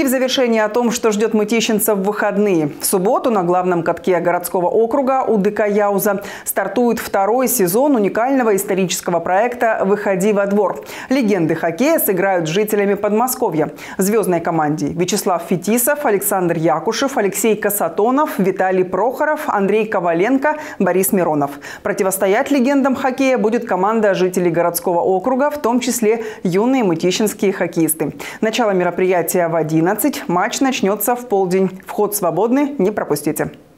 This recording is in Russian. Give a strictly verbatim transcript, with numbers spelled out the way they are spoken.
И в завершение о том, что ждет мытищенцев в выходные. В субботу на главном катке городского округа у ДК Яуза стартует второй сезон уникального исторического проекта «Выходи во двор». Легенды хоккея сыграют с жителями Подмосковья. В звездной команде Вячеслав Фетисов, Александр Якушев, Алексей Касатонов, Виталий Прохоров, Андрей Коваленко, Борис Миронов. Противостоять легендам хоккея будет команда жителей городского округа, в том числе юные мытищенские хоккеисты. Начало мероприятия в одиннадцать. Матч начнется в полдень. Вход свободный, не пропустите.